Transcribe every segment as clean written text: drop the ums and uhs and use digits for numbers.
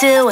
to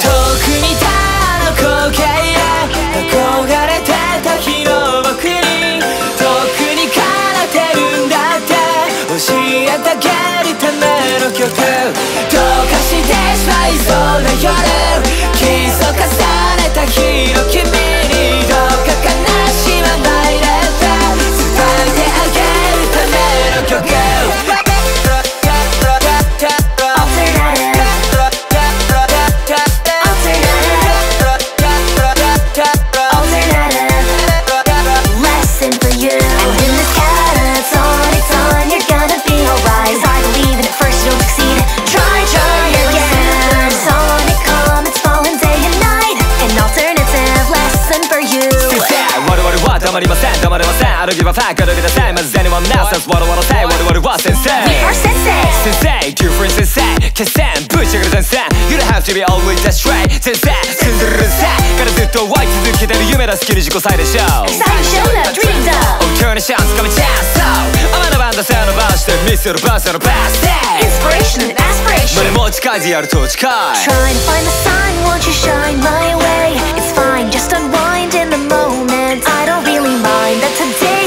I don't give a fuck, I don't give a damn as anyone else. That's what I say, what sensei. We are sensei. Sensei, different sensei. Can't stand, push your sensei. You don't have to be always that straight. Sensei, tsunduru sensei. Gotta do to wait to keep that dream that's killing you. Side show. Side show, dream though. Oh, turn a chance, come a chance. So, I'm on a band that's on a bus, they miss your bus or a past day. Inspiration and aspiration. Money, more chikai, the other two chikai. Try and find the sun, won't you shine my way? It's fine, just unwind in the moment. I don't really mind that today.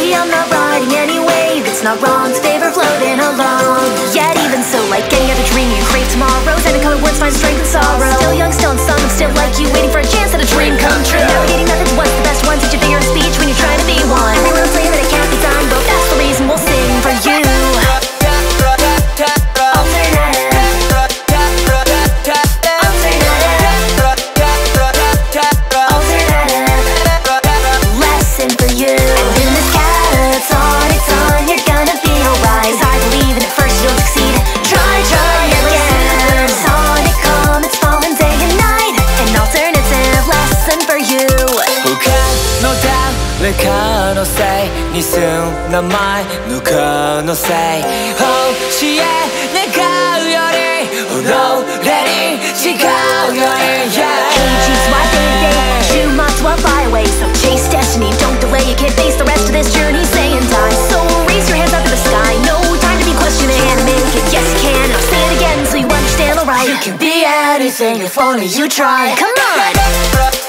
It's not wrong to favor floating along. Yet even so, like any other dream, you crave tomorrows and the coming ones find strength and sorrow. Still young, still unsung, I'm still like you, waiting for a chance at a dream come true. Navigating methods, what's the best one? Teach a figure of speech when you're trying to be one. Every little thing that it can't be done, but that's the reason we'll sing for you. No say, ni soon, no my, no go, no say. Oh, she ain't, they go, yori. Oh, no, ready, she go, yori, yeah. Change my baby, you must walk by way. So chase destiny, don't delay, you can't face the rest of this journey, say and die. So raise your hands up to the sky, no time to be questioning. And make it, yes, you can. I'll say it again so you understand, alright. You can be anything if only you try. Come on!